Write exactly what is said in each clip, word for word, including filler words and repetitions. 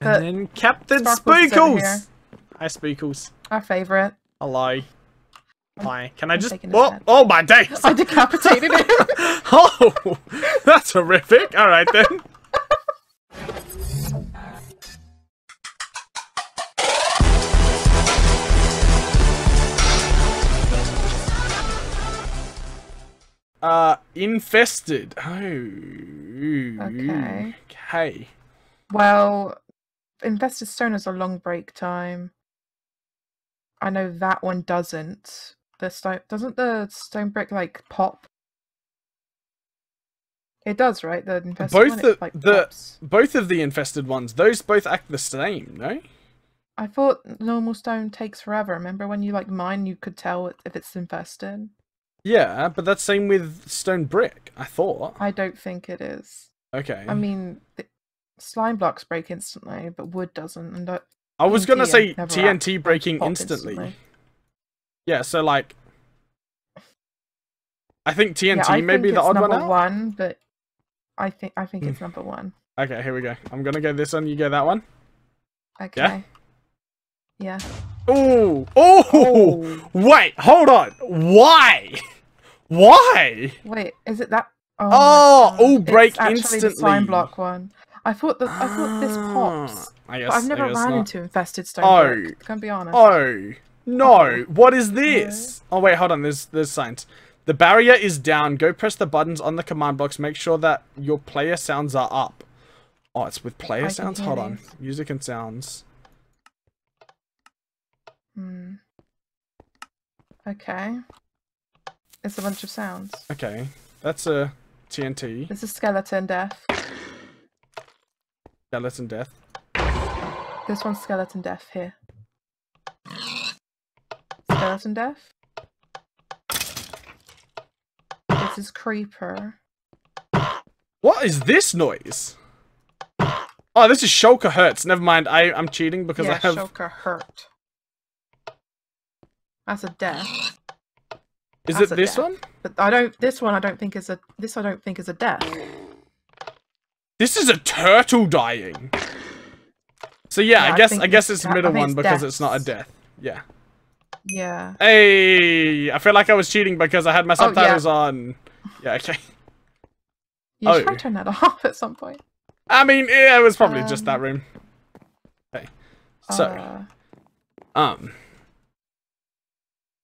And then Captain Sparklez! Hi Sparklez. Our favourite. Hello. Hi. Can I just... Oh, oh my days! I decapitated him! Oh! That's horrific! Alright then. Uh, infested. Oh. Okay. Okay. Well... Invested Stone is a long break time. I know that one doesn't. The stone doesn't the stone brick like pop? It does, right? The infested both one, the, it, like, the pops. Both of the infested ones. Those both act the same, no? I thought normal stone takes forever. Remember when you like mine, you could tell if it's infested. Yeah, but that's same with stone brick. I thought. I don't think it is. Okay. I mean. Slime blocks break instantly, but wood doesn't. And that, I was gonna say T N T breaking instantly. instantly. Yeah, so like, I think T N T yeah, I may think be the odd one out. One, but I think I think it's number one. Okay, here we go. I'm gonna go this one. You go that one. Okay. Yeah. yeah. Ooh. Oh. Wait. Hold on. Why? Why? Wait. Is it that? Oh. Oh. All break it's actually instantly. The slime block one. I thought that I thought this pops. I guess, but I've never I guess ran not. into infested stone. Oh, can't be honest. Oh no! What is this? No. Oh wait, hold on. There's there's signs. The barrier is down. Go press the buttons on the command blocks. Make sure that your player sounds are up. Oh, it's with player I sounds. Hold on. These. Music and sounds. Hmm. Okay. It's a bunch of sounds. Okay, that's a T N T. This is skeleton death. Skeleton death. This one's skeleton death here. Skeleton death. This is creeper. What is this noise? Oh, this is Shulker Hurts. Never mind. I I'm cheating because yeah, I have Shulker Hurt. That's a death. Is That's it this death. one? But I don't. This one I don't think is a. This I don't think is a death. This is a turtle dying. So yeah, yeah I guess I, I guess it's the middle one because deaths. it's not a death. Yeah. Yeah. Hey, I feel like I was cheating because I had my subtitles oh, yeah. on. Yeah. Okay. You oh. should turn that off at some point. I mean, yeah, it was probably um, just that room. Okay. So, uh, um,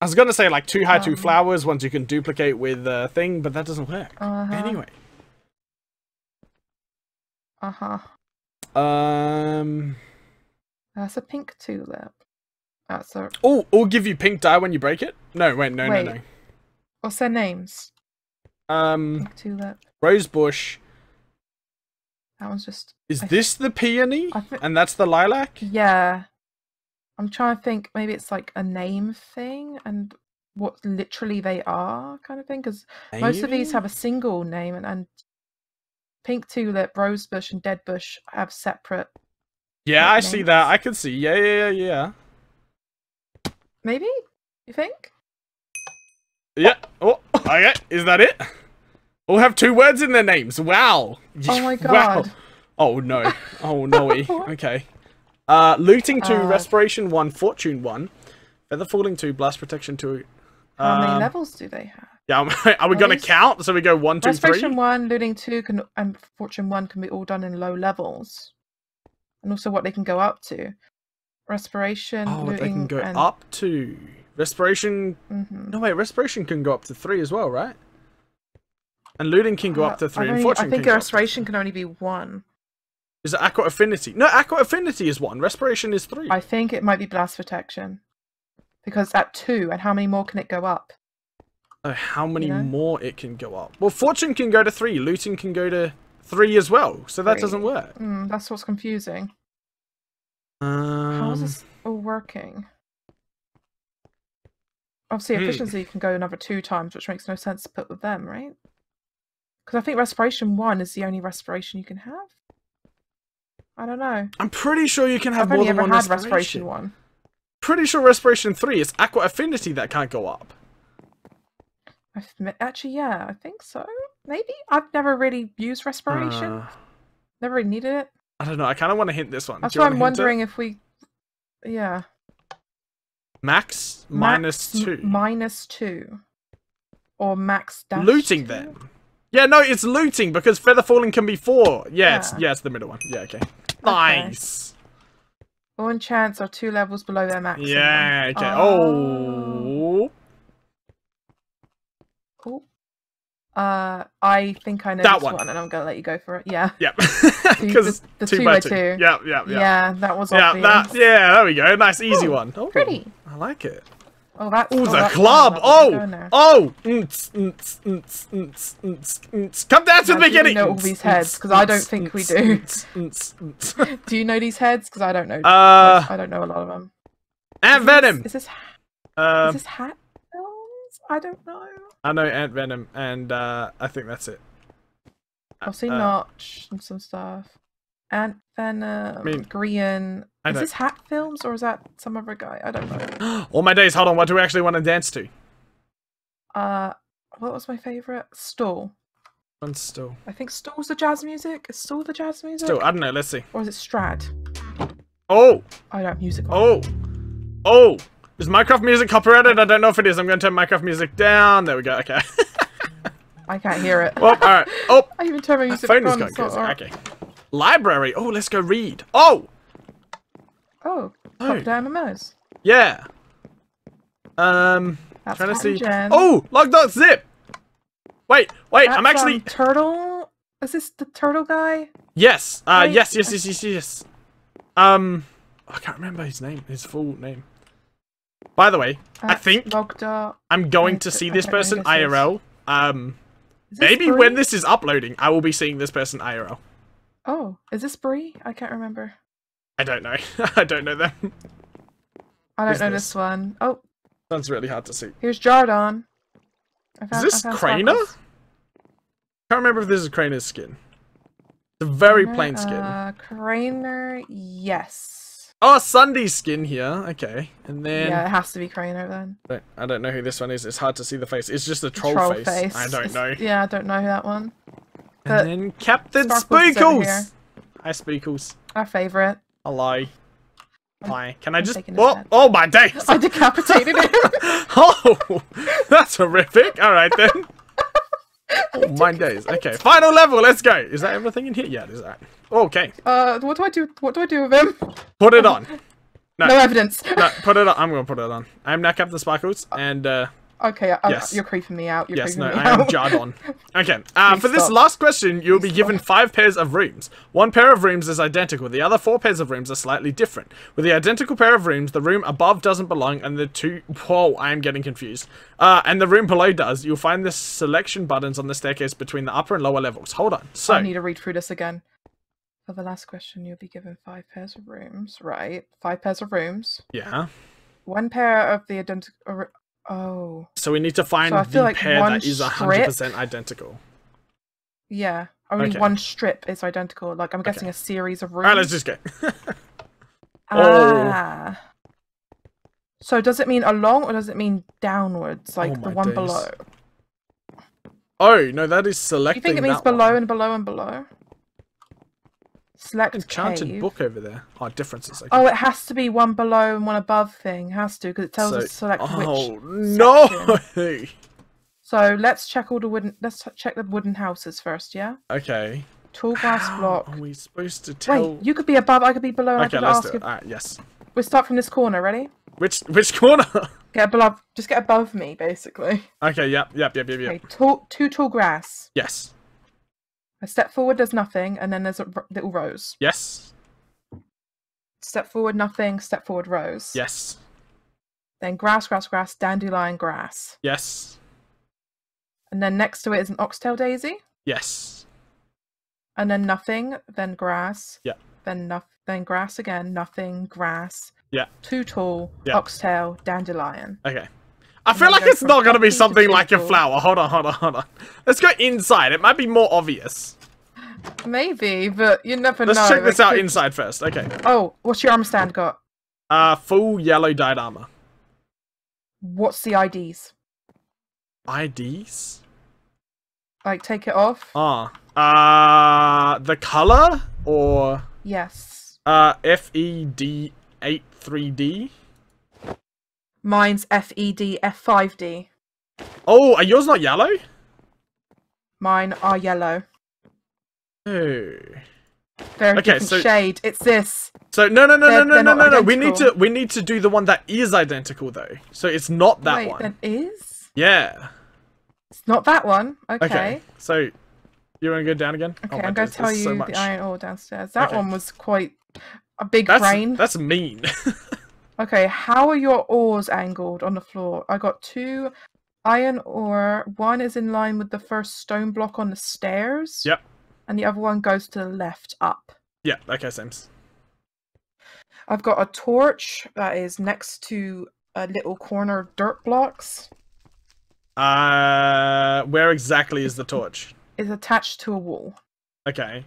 I was gonna say like two high um, two flowers ones you can duplicate with a thing, but that doesn't work. Uh -huh. Anyway. Uh huh. Um. That's a pink tulip. That's a. Oh, or give you pink dye when you break it? No, wait, no, wait. no, no. What's their names? Um. Pink tulip. Rosebush. That one's just. Is I this th the peony? Th and that's the lilac? Yeah. I'm trying to think. Maybe it's like a name thing and what literally they are, kind of thing. Because most of these have a single name and. and Pink tulip, rosebush, and deadbush have separate. Yeah, I names. see that. I can see. Yeah, yeah, yeah, yeah. Maybe? You think? Yeah. Oh, okay. Is that it? All have two words in their names. Wow. Oh my god. Wow. Oh no. Oh no. Okay. Uh, looting two, uh, respiration one, fortune one, feather falling two, blast protection two. How um, many levels do they have? Yeah, are we going to count? So we go one, two, three. Respiration one, looting two, can, and fortune one can be all done in low levels, and also what they can go up to. Respiration. Oh, looting, they can go and... up to respiration. Mm-hmm. No wait, respiration can go up to three as well, right? And looting can go uh, up to three. I, and fortune I think can respiration can only be one. Is it aqua affinity? No, aqua affinity is one. Respiration is three. I think it might be blast protection, because at two, and how many more can it go up? Oh, how many you know? more it can go up? Well, fortune can go to three, looting can go to three as well, so that three. doesn't work. Mm, that's what's confusing. Um, how is this all working? Obviously, efficiency hmm. can go another two times, which makes no sense to put with them, right? Because I think respiration one is the only respiration you can have. I don't know. I'm pretty sure you can have I've more only than ever one had respiration. respiration one. Pretty sure respiration three is aqua affinity that can't go up. I've met, actually, yeah, I think so. Maybe I've never really used respiration. Uh, never really needed it. I don't know. I kind of want to hint this one. That's why I'm wondering it? if we... Yeah. Max, max minus two. Minus two. Or max dash Looting two? Then. Yeah, no, it's looting because feather falling can be four. Yeah, yeah. It's, yeah, it's the middle one. Yeah, okay. Nice. Okay. One chance or two levels below their max. Yeah, okay. Oh. oh. Cool. Uh, I think I know that this one. one, and I'm gonna let you go for it. Yeah. Yeah. Because the, the two by two. two. Yeah, yeah, yeah. Yeah, that was yeah, obvious. That, yeah, there we go. Nice, easy Ooh, one. Oh, pretty. I like it. Oh, that's. Ooh, oh, the that's club. Oh, oh. Come down to the beginning. Do you know all these heads? Because I don't think we do. Do you know these heads? Because I don't know. Uh, I don't know a lot of them. Ant Venom. Is this? Is this Hat Films? I don't know. I know Ant Venom, and uh, I think that's it. I've seen uh, Notch and some stuff. Ant Venom, I mean, Green. I is know. this Hat Films, or is that some other guy? I don't know. All my days, hold on, what do we actually want to dance to? Uh, what was my favourite? Stool. One stool. I think stool's the jazz music? Is stool the jazz music? Stool, I don't know, let's see. Or is it Strad? Oh! I don't music. Oh! One. Oh! Is Minecraft music copyrighted? I don't know if it is. I'm going to turn Minecraft music down. There we go. Okay. I can't hear it. Well, all right. Oh, I even turned my music down. Phone is going crazy. Okay. Library. Oh, let's go read. Oh. Oh. Popular M M Os. Yeah. Um. That's trying to see. Gen. Oh, log dot zip. Wait, wait. That's, I'm actually um, turtle. Is this the turtle guy? Yes. Uh. Wait. Yes. Yes. Yes. Yes. Yes. Um. I can't remember his name. His full name. By the way, That's I think I'm going to see this person I R L. Um, maybe Bree? When this is uploading, I will be seeing this person I R L. Oh, is this Bree? I can't remember. I don't know. I don't know them. I don't Who's know this? this one. Oh. Sounds really hard to see. Here's Jardon. I found, is this I found Crainer? Sparklez. I can't remember if this is Crainer's skin. It's a very Crainer, plain skin. Uh, Crainer, yes. Oh, Sunday's skin here. Okay, and then yeah, it has to be Crainer then. But I don't know who this one is. It's hard to see the face. It's just a troll, troll face. face. I don't it's, know. Yeah, I don't know that one. But and then Captain Sparklez. Hi, Sparklez. Our favorite. Hello. Hi. Can I'm I just? Oh, oh my days! I decapitated him. Oh, that's horrific. All right then. Oh, my days. Okay, final level. Let's go. Is that everything in here? Yeah, is that? Okay. Uh, what do I do? What do I do with him? Put it on. No, no evidence. No, put it on. I'm gonna put it on. I'm now Captain Sparklez, and uh. Okay. I, yes. You're creeping me out. You're yes. No. Me I out. am Jardon. Okay. Uh, for stop. this last question, you'll Please be given stop. five pairs of rooms. One pair of rooms is identical. The other four pairs of rooms are slightly different. With the identical pair of rooms, the room above doesn't belong, and the two. Whoa! I am getting confused. Uh, and the room below does. You'll find the selection buttons on the staircase between the upper and lower levels. Hold on. So I need to read through this again. For the last question, you'll be given five pairs of rooms, right? Five pairs of rooms. Yeah. One pair of the identical. Oh. So we need to find so the like pair that is one hundred percent identical. Yeah. Only okay. one strip is identical. Like, I'm guessing okay. a series of rooms. Alright, let's just go. Ah. Oh. So does it mean along or does it mean downwards? Like, oh the one days. below? Oh, no, that is selecting. Do you think it means below one. and below and below? Select enchanted cave. book over there. Oh, differences. Okay. Oh, it has to be one below and one above thing. It has to, because it tells so, us to select oh, which. Oh no! Section. So let's check all the wooden. Let's check the wooden houses first, yeah. Okay. Tall glass How block. Are we supposed to tell? Wait, you could be above. I could be below. And okay, I could let's ask do it. All right, yes. We'll start from this corner. Ready? Which which corner? Get above. Just get above me, basically. Okay. Yep. Yep. Yep. Yep. Yep. Okay, tall, two tall grass. Yes. A step forward, there's nothing, and then there's a little rose. Yes. Step forward, nothing. Step forward, rose. Yes. Then grass, grass, grass, dandelion, grass. Yes. And then next to it is an oxtail daisy. Yes. And then nothing, then grass. Yeah. Then nothing, then grass again. Nothing, grass. Yeah. Too tall. Yeah. Oxtail, dandelion. Okay. I and feel like it's not going to be something like a flower. Hold on, hold on, hold on. Let's go inside. It might be more obvious. Maybe, but you never Let's know. Let's check this it out could... inside first. Okay. Oh, what's your armor stand got? Uh, full yellow dyed armor. What's the I Ds? I Ds? Like, take it off? Ah. Uh, uh, the color? Or... Yes. Uh, F E D eight three D? Mine's F E D F five D. Oh, are yours not yellow? Mine are yellow. Oh. They're a okay, different so, shade. It's this. So no, no, no, they're, no, no, no, no. We need to we need to do the one that is identical though. So it's not that Wait, one. That is. Yeah. It's not that one. Okay. Okay. So you want to go down again? Okay, oh, I'm going to tell you so the iron ore downstairs. That okay. one was quite a big that's, brain. That's mean. Okay, how are your ores angled on the floor? I got two iron ore. One is in line with the first stone block on the stairs. Yep. And the other one goes to the left up. Yeah, okay, same. I've got a torch that is next to a little corner of dirt blocks. Uh, where exactly is the torch? It's attached to a wall. Okay.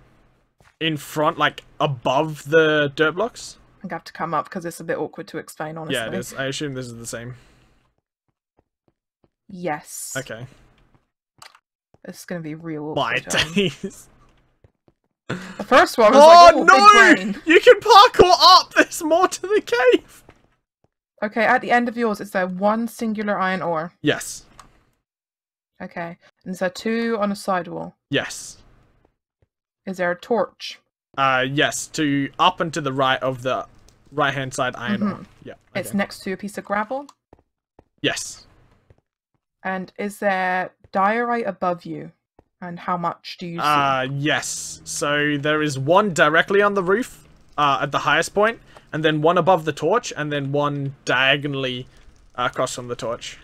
In front, like above the dirt blocks? I'm gonna have to come up because it's a bit awkward to explain, honestly. Yeah, it is. I assume this is the same. Yes. Okay. It's gonna be real awkward. My days. The first one was oh, like, oh, no! Big brain. You can parkour up! There's more to the cave! Okay, at the end of yours, is there one singular iron ore? Yes. Okay. And is there two on a sidewall? Yes. Is there a torch? Uh, yes, to up and to the right of the right-hand side iron mm-hmm. ore. Yeah. Okay. It's next to a piece of gravel? Yes. And is there diorite above you? And how much do you see? Uh, yes. So there is one directly on the roof, uh, at the highest point, and then one above the torch, and then one diagonally uh, across from the torch.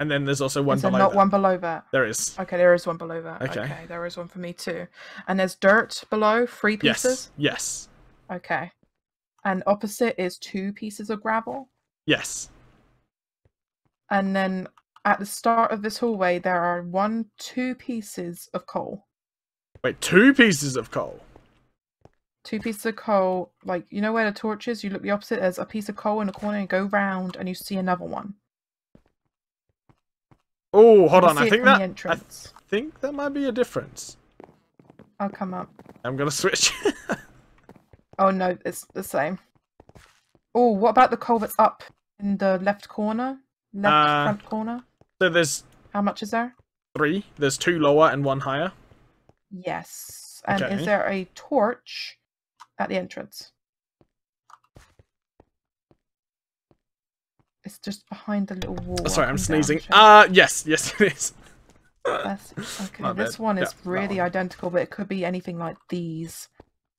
And then there's also one is there below not that. One below that? There is. Okay, there is one below that. Okay. Okay, there is one for me too. And there's dirt below, three pieces? Yes. Yes. Okay. And opposite is two pieces of gravel? Yes. And then at the start of this hallway, there are one, two pieces of coal. Wait, two pieces of coal? Two pieces of coal. Like, you know where the torch is? You look the opposite. There's a piece of coal in the corner and go round and you see another one. Oh, hold on. I think that, I think that might be a difference. I'll come up. I'm going to switch. Oh, no. It's the same. Oh, what about the coal that's up in the left corner? Left uh, front corner? So there's... How much is there? Three. There's two lower and one higher. Yes. And okay. Is there a torch at the entrance? It's just behind the little wall. Oh, sorry, I'm sneezing. Uh, yes. Yes, it is. That's, okay, My this bad. one is yeah, really one. identical, but it could be anything like these.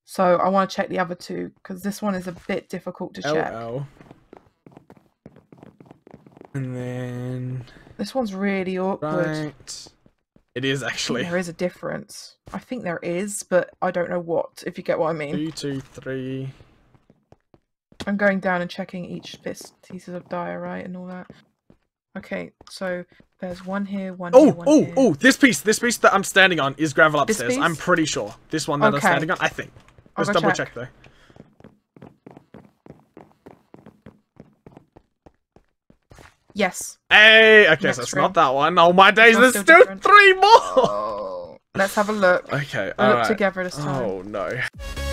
So I want to check the other two, because this one is a bit difficult to check. Oh. And then this one's really awkward. Right. It is actually. There is a difference. I think there is, but I don't know what. If you get what I mean. Two, two, three. I'm going down and checking each pieces of diorite and all that. Okay, so there's one here, one oh, here, one oh, here. Oh, oh, this piece, this piece that I'm standing on is gravel upstairs. I'm pretty sure this one that okay. I'm standing on. I think. Let's double check, check though. Yes. Hey, okay, Next so it's room. not that one. Oh my days, there's still, still three more! Oh, let's have a look. Okay, all We'll right. look together this time. Oh no.